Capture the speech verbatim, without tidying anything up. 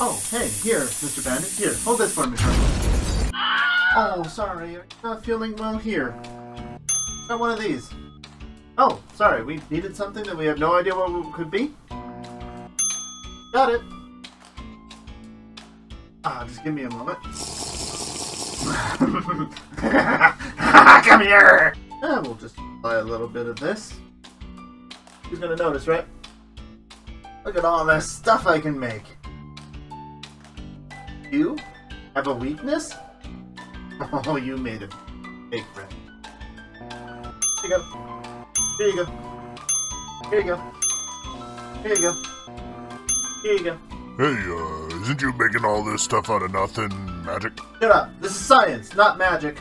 Oh, hey, here, Mister Bandit. Here, hold this for me. Oh, sorry, I'm not feeling well here. Got one of these. Oh, sorry, we needed something that we have no idea what it could be? Got it. Ah, just give me a moment. Come here! And we'll just apply a little bit of this. Who's gonna notice, right? Look at all this stuff I can make. You have a weakness? Oh, you made a big friend. Here you go. Here you go. Here you go. Here you go. Here you go. Hey, uh, isn't you making all this stuff out of nothing magic? Shut up. This is science, not magic.